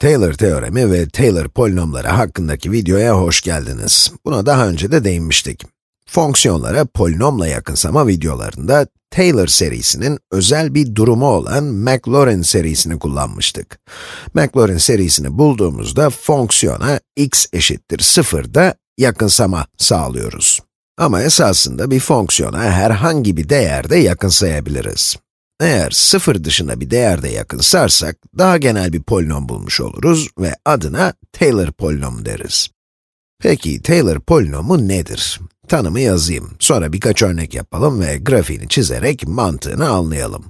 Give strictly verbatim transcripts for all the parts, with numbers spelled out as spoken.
Taylor teoremi ve Taylor polinomları hakkındaki videoya hoş geldiniz. Buna daha önce de değinmiştik. Fonksiyonlara polinomla yakınsama videolarında Taylor serisinin özel bir durumu olan Maclaurin serisini kullanmıştık. Maclaurin serisini bulduğumuzda fonksiyona x eşittir sıfırda yakınsama sağlıyoruz. Ama esasında bir fonksiyona herhangi bir değerde yakınsayabiliriz. Eğer sıfır dışında bir değerde yakınsarsak, daha genel bir polinom bulmuş oluruz ve adına Taylor polinomu deriz. Peki, Taylor polinomu nedir? Tanımı yazayım, sonra birkaç örnek yapalım ve grafiğini çizerek mantığını anlayalım.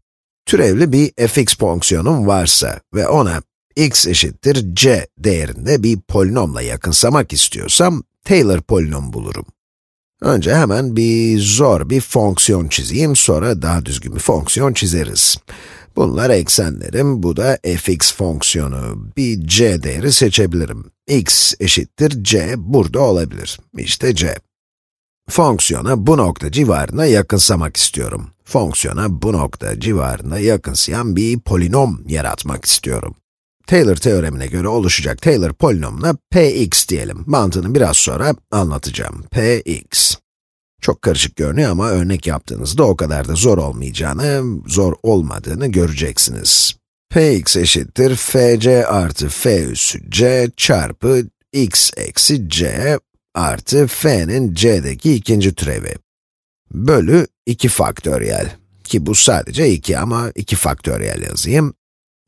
Türevli bir f(x) fonksiyonum varsa ve ona x eşittir c değerinde bir polinomla yakınsamak istiyorsam, Taylor polinomu bulurum. Önce hemen bir zor bir fonksiyon çizeyim, sonra daha düzgün bir fonksiyon çizeriz. Bunlar eksenlerim, bu da f(x) fonksiyonu. Bir c değeri seçebilirim. X eşittir c burada olabilir. İşte c. Fonksiyona bu nokta civarına yakınsamak istiyorum. Fonksiyona bu nokta civarına yakınsayan bir polinom yaratmak istiyorum. Taylor teoremine göre oluşacak Taylor polinomuna px diyelim. Mantığını biraz sonra anlatacağım. px. Çok karışık görünüyor ama örnek yaptığınızda o kadar da zor olmayacağını, zor olmadığını göreceksiniz. px eşittir fc artı f üssü c çarpı x eksi c artı f'nin c'deki ikinci türevi. Bölü iki faktöriyel. Ki bu sadece iki ama iki faktöriyel yazayım.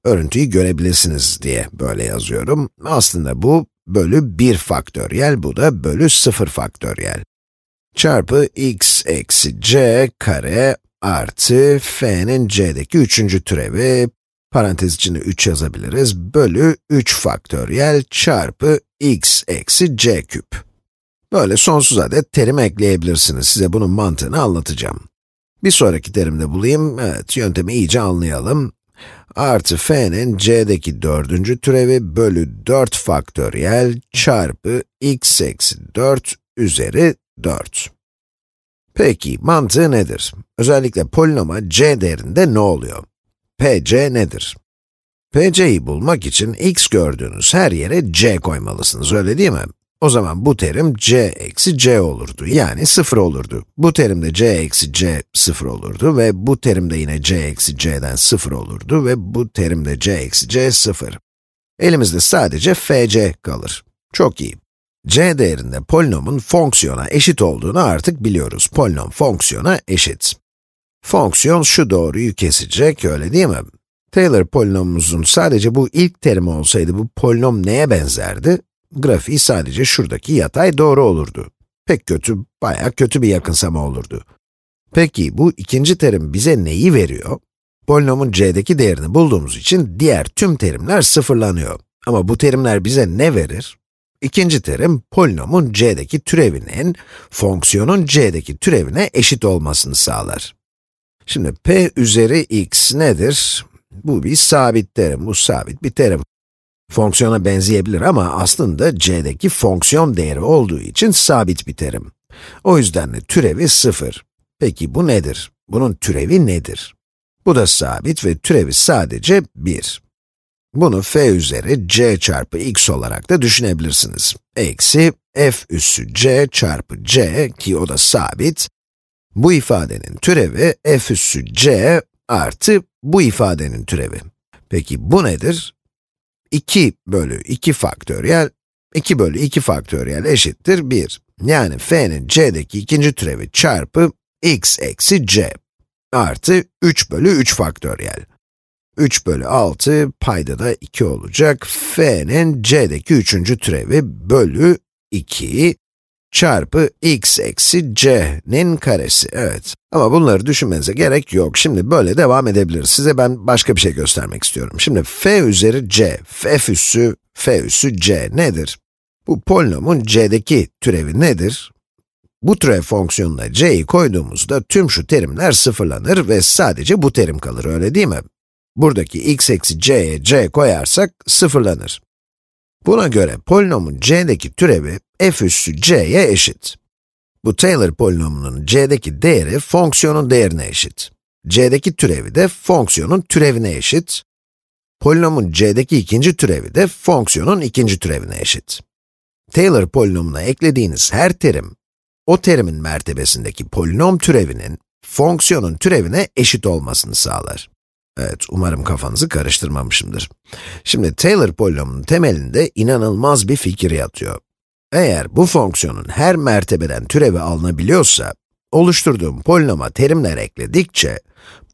Örüntüyü görebilirsiniz diye böyle yazıyorum. Aslında bu bölü bir faktöriyel, bu da bölü sıfır faktöriyel. Çarpı x eksi c kare artı f'nin c'deki üçüncü türevi, parantez içinde üç yazabiliriz, bölü üç faktöriyel çarpı x eksi c küp. Böyle sonsuz adet terim ekleyebilirsiniz. Size bunun mantığını anlatacağım. Bir sonraki terimde bulayım. Evet, yöntemi iyice anlayalım. Artı f'nin c'deki dördüncü türevi bölü dört faktöriyel çarpı x eksi dört üzeri dört. Peki, mantığı nedir? Özellikle polinoma c değerinde ne oluyor? P C nedir? P C'yi bulmak için x gördüğünüz her yere c koymalısınız, öyle değil mi? O zaman bu terim c eksi c olurdu, yani sıfır olurdu. Bu terimde c eksi c sıfır olurdu ve bu terimde yine c eksi c'den sıfır olurdu ve bu terimde c eksi c sıfır. Elimizde sadece f c kalır. Çok iyi. C değerinde polinomun fonksiyona eşit olduğunu artık biliyoruz. Polinom fonksiyona eşit. Fonksiyon şu doğruyu kesecek, öyle değil mi? Taylor polinomumuzun sadece bu ilk terimi olsaydı bu polinom neye benzerdi? Grafiği sadece şuradaki yatay doğru olurdu. Pek kötü, bayağı kötü bir yakınsama olurdu. Peki, bu ikinci terim bize neyi veriyor? Polinomun c'deki değerini bulduğumuz için diğer tüm terimler sıfırlanıyor. Ama bu terimler bize ne verir? İkinci terim, polinomun c'deki türevinin, fonksiyonun c'deki türevine eşit olmasını sağlar. Şimdi p üzeri x nedir? Bu bir sabit terim, bu sabit bir terim. Fonksiyona benzeyebilir ama aslında c'deki fonksiyon değeri olduğu için sabit bir terim. O yüzden de türevi sıfır. Peki bu nedir? Bunun türevi nedir? Bu da sabit ve türevi sadece bir. Bunu f üzeri c çarpı x olarak da düşünebilirsiniz. Eksi f üssü c çarpı c ki o da sabit. Bu ifadenin türevi f üssü c artı bu ifadenin türevi. Peki bu nedir? iki bölü iki faktöriyel, iki bölü iki faktöriyel eşittir bir. Yani f'nin c'deki ikinci türevi çarpı x eksi c artı üç bölü üç faktöriyel. üç bölü altı, payda da iki olacak. F'nin c'deki üçüncü türevi bölü iki çarpı x eksi c'nin karesi. Evet, ama bunları düşünmenize gerek yok. Şimdi böyle devam edebiliriz. Size ben başka bir şey göstermek istiyorum. Şimdi f üzeri c, f üssü, f üssü c nedir? Bu polinomun c'deki türevi nedir? Bu türev fonksiyonuna c'yi koyduğumuzda tüm şu terimler sıfırlanır ve sadece bu terim kalır, öyle değil mi? Buradaki x eksi c'ye c koyarsak sıfırlanır. Buna göre polinomun c'deki türevi f üssü c'ye eşit. Bu Taylor polinomunun c'deki değeri fonksiyonun değerine eşit. C'deki türevi de fonksiyonun türevine eşit. Polinomun c'deki ikinci türevi de fonksiyonun ikinci türevine eşit. Taylor polinomuna eklediğiniz her terim, o terimin mertebesindeki polinom türevinin fonksiyonun türevine eşit olmasını sağlar. Evet, umarım kafanızı karıştırmamışımdır. Şimdi Taylor polinomunun temelinde inanılmaz bir fikir yatıyor. Eğer bu fonksiyonun her mertebeden türevi alınabiliyorsa, oluşturduğum polinoma terimler ekledikçe,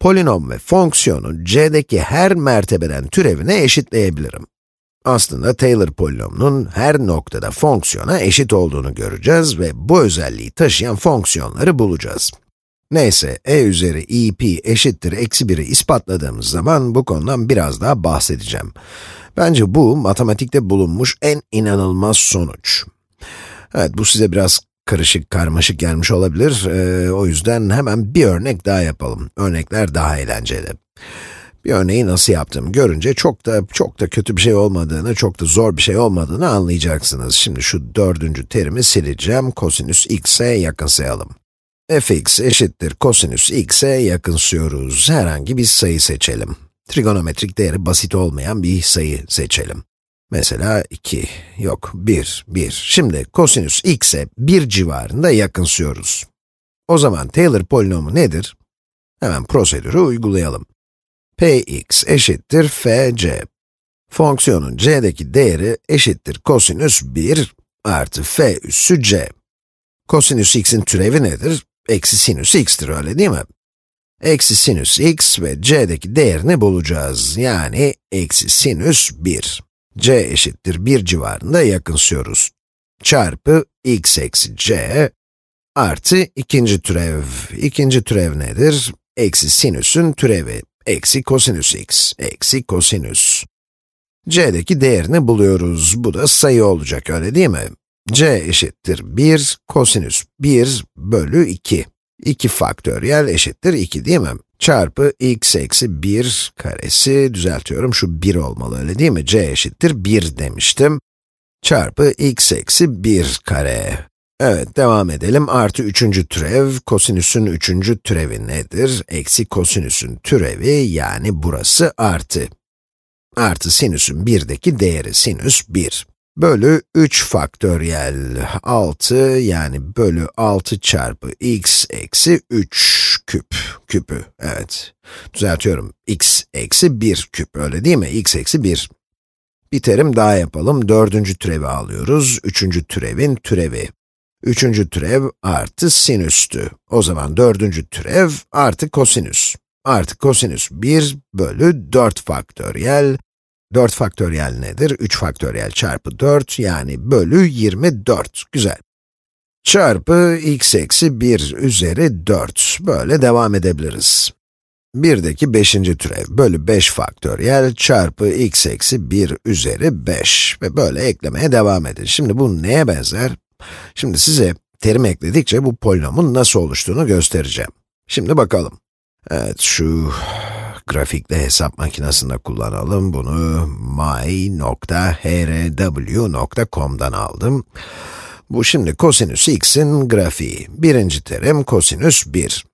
polinom ve fonksiyonu c'deki her mertebeden türevine eşitleyebilirim. Aslında Taylor polinomunun her noktada fonksiyona eşit olduğunu göreceğiz ve bu özelliği taşıyan fonksiyonları bulacağız. Neyse, e üzeri i pi eşittir eksi bir'i ispatladığımız zaman bu konudan biraz daha bahsedeceğim. Bence bu, matematikte bulunmuş en inanılmaz sonuç. Evet, bu size biraz karışık, karmaşık gelmiş olabilir. Ee, o yüzden hemen bir örnek daha yapalım. Örnekler daha eğlenceli. Bir örneği nasıl yaptığımı görünce çok da çok da kötü bir şey olmadığını, çok da zor bir şey olmadığını anlayacaksınız. Şimdi şu dördüncü terimi sileceğim. Kosinüs x'e yakınsayalım. F(x) eşittir kosinüs x'e yakınsıyoruz. Herhangi bir sayı seçelim. Trigonometrik değeri basit olmayan bir sayı seçelim. Mesela iki, yok bir, bir. Şimdi kosinüs x'e bir civarında yakınsıyoruz. O zaman Taylor polinomu nedir? Hemen prosedürü uygulayalım. Px eşittir fc. Fonksiyonun c'deki değeri eşittir kosinüs bir artı f üssü c. Kosinüs x'in türevi nedir? Eksi sinüs x'tir, öyle değil mi? Eksi sinüs x ve c'deki değerini bulacağız. Yani eksi sinüs bir. C eşittir bir civarında yakınsıyoruz. Çarpı x eksi c artı ikinci türev. İkinci türev nedir? Eksi sinüsün türevi. Eksi kosinüs x. Eksi kosinüs. C'deki değerini buluyoruz. Bu da sayı olacak, öyle değil mi? C eşittir bir kosinüs bir bölü iki. iki faktöriyel eşittir iki, değil mi? Çarpı x eksi bir karesi, düzeltiyorum, şu bir olmalı, öyle değil mi? C eşittir bir demiştim. Çarpı x eksi bir kare. Evet, devam edelim. Artı üçüncü türev, kosinüsün üçüncü türevi nedir? Eksi kosinüsün türevi, yani burası artı. Artı sinüsün birdeki değeri, sinüs bir. Bölü üç faktöriyel altı, yani bölü altı çarpı x eksi üç küp, küpü, evet. Düzeltiyorum, x eksi bir küp, öyle değil mi? X eksi bir. Bir terim daha yapalım, dördüncü türevi alıyoruz, üçüncü türevin türevi. Üçüncü türev artı sinüstü, o zaman dördüncü türev artı kosinüs. Artı kosinüs bir bölü dört faktöriyel. dört faktöriyel nedir? üç faktöriyel çarpı dört, yani bölü yirmi dört, güzel. Çarpı x eksi bir üzeri dört, böyle devam edebiliriz. birdeki beşinci türev bölü beş faktöriyel çarpı x eksi bir üzeri beş ve böyle eklemeye devam edin. Şimdi bu neye benzer? Şimdi size terim ekledikçe bu polinomun nasıl oluştuğunu göstereceğim. Şimdi bakalım. Evet, şu grafikte hesap makinesinde kullanalım. Bunu my nokta h r w nokta com'dan aldım. Bu şimdi kosinüs x'in grafiği. Birinci terim kosinüs bir.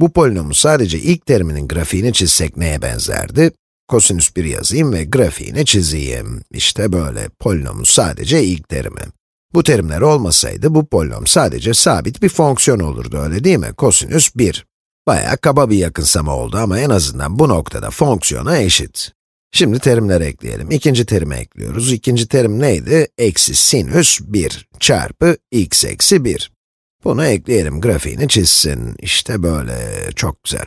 Bu polinomun sadece ilk teriminin grafiğini çizsek neye benzerdi? Kosinüs bir yazayım ve grafiğini çizeyim. İşte böyle, polinomun sadece ilk terimi. Bu terimler olmasaydı bu polinom sadece sabit bir fonksiyon olurdu, öyle değil mi? Kosinüs bir. Bayağı kaba bir yakınsama oldu ama en azından bu noktada fonksiyona eşit. Şimdi terimleri ekleyelim. İkinci terimi ekliyoruz. İkinci terim neydi? Eksi sinüs bir çarpı x eksi bir. Bunu ekleyelim, grafiğini çizsin. İşte böyle, çok güzel.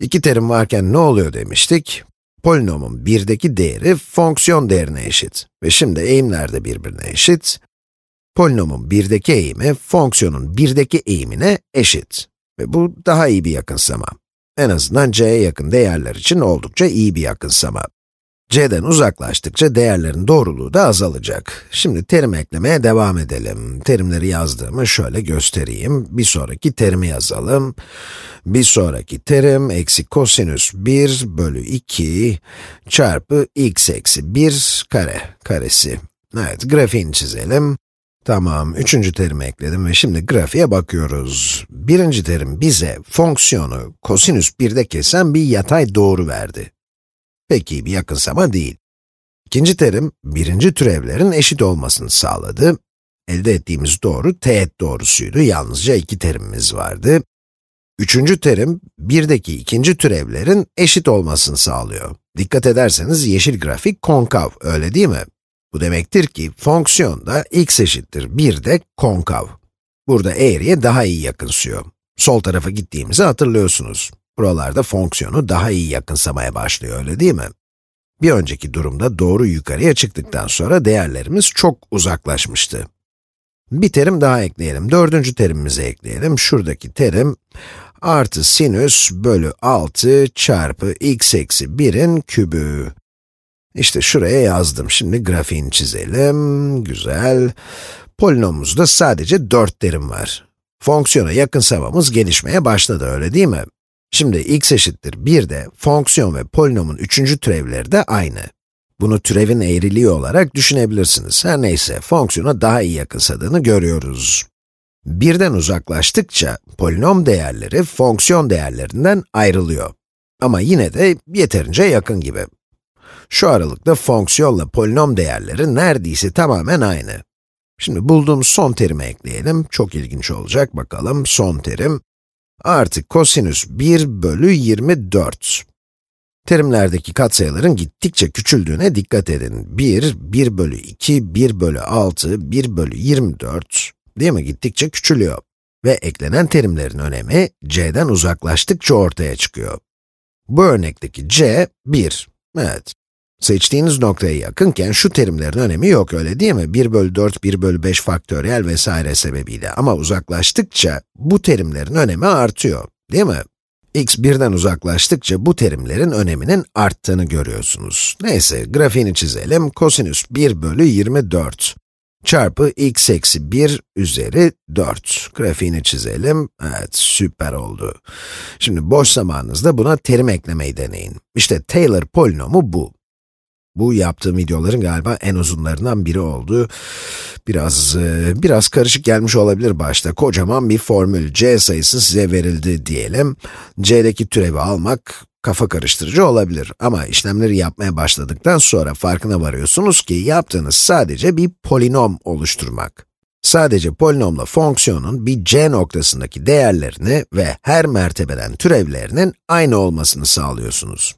İki terim varken ne oluyor demiştik? Polinomun birdeki değeri fonksiyon değerine eşit. Ve şimdi eğimler de birbirine eşit. Polinomun birdeki eğimi fonksiyonun birdeki eğimine eşit. Ve bu daha iyi bir yakınsama. En azından c'ye yakın değerler için oldukça iyi bir yakınsama. C'den uzaklaştıkça değerlerin doğruluğu da azalacak. Şimdi terim eklemeye devam edelim. Terimleri yazdığımı şöyle göstereyim. Bir sonraki terimi yazalım. Bir sonraki terim eksi kosinüs bir bölü iki çarpı x eksi bir kare karesi. Evet, grafiğini çizelim. Tamam, üçüncü terimi ekledim ve şimdi grafiğe bakıyoruz. Birinci terim bize fonksiyonu kosinüs birde kesen bir yatay doğru verdi. peki bir yakınsama değil. İkinci terim, birinci türevlerin eşit olmasını sağladı. Elde ettiğimiz doğru teğet doğrusuydu, yalnızca iki terimimiz vardı. Üçüncü terim, birdeki ikinci türevlerin eşit olmasını sağlıyor. Dikkat ederseniz yeşil grafik konkav, öyle değil mi? Bu demektir ki fonksiyonda x eşittir bir de konkav. Burada eğriye daha iyi yakınsıyor. Sol tarafa gittiğimizi hatırlıyorsunuz. Buralarda fonksiyonu daha iyi yakınsamaya başlıyor, öyle değil mi? Bir önceki durumda doğru yukarıya çıktıktan sonra değerlerimiz çok uzaklaşmıştı. Bir terim daha ekleyelim, dördüncü terimimizi ekleyelim. Şuradaki terim, artı sinüs bölü altı çarpı x eksi birin kübü. İşte şuraya yazdım, şimdi grafiğini çizelim, güzel. Polinomumuzda sadece dört terim var. Fonksiyona yakınsamamız gelişmeye başladı, öyle değil mi? Şimdi x eşittir bir de fonksiyon ve polinomun üçüncü türevleri de aynı. Bunu türevin eğriliği olarak düşünebilirsiniz. Her neyse, fonksiyona daha iyi yakınsadığını görüyoruz. Birden uzaklaştıkça polinom değerleri fonksiyon değerlerinden ayrılıyor. Ama yine de yeterince yakın gibi. Şu aralıkta fonksiyonla polinom değerleri neredeyse tamamen aynı. Şimdi bulduğumuz son terimi ekleyelim. Çok ilginç olacak, bakalım. Son terim artı kosinüs bir bölü yirmi dört. Terimlerdeki katsayıların gittikçe küçüldüğüne dikkat edin. bir, bir bölü iki, bir bölü altı, bir bölü yirmi dört, değil mi? Gittikçe küçülüyor. Ve eklenen terimlerin önemi c'den uzaklaştıkça ortaya çıkıyor. Bu örnekteki c, bir. Evet. Seçtiğiniz noktaya yakınken şu terimlerin önemi yok, öyle değil mi? bir bölü dört, bir bölü beş faktöriyel vesaire sebebiyle. Ama uzaklaştıkça bu terimlerin önemi artıyor, değil mi? X birden uzaklaştıkça bu terimlerin öneminin arttığını görüyorsunuz. Neyse, grafiğini çizelim. Kosinüs bir bölü yirmi dört çarpı x eksi bir üzeri dört. Grafiğini çizelim. Evet, süper oldu. Şimdi boş zamanınızda buna terim eklemeyi deneyin. İşte Taylor polinomu bu. Bu yaptığım videoların galiba en uzunlarından biri oldu. Biraz, biraz karışık gelmiş olabilir başta. Kocaman bir formül, c sayısı size verildi diyelim. c'deki türevi almak kafa karıştırıcı olabilir. Ama işlemleri yapmaya başladıktan sonra farkına varıyorsunuz ki yaptığınız sadece bir polinom oluşturmak. Sadece polinomla fonksiyonun bir c noktasındaki değerlerini ve her mertebeden türevlerinin aynı olmasını sağlıyorsunuz.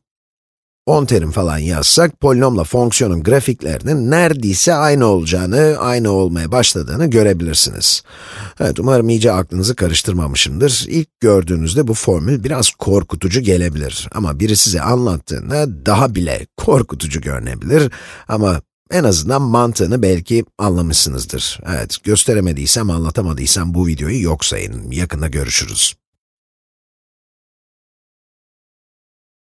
on terim falan yazsak, polinomla fonksiyonun grafiklerinin neredeyse aynı olacağını, aynı olmaya başladığını görebilirsiniz. Evet, umarım iyice aklınızı karıştırmamışımdır. İlk gördüğünüzde bu formül biraz korkutucu gelebilir. Ama biri size anlattığında daha bile korkutucu görünebilir. Ama en azından mantığını belki anlamışsınızdır. Evet, gösteremediysem, anlatamadıysam bu videoyu yok sayın. Yakında görüşürüz.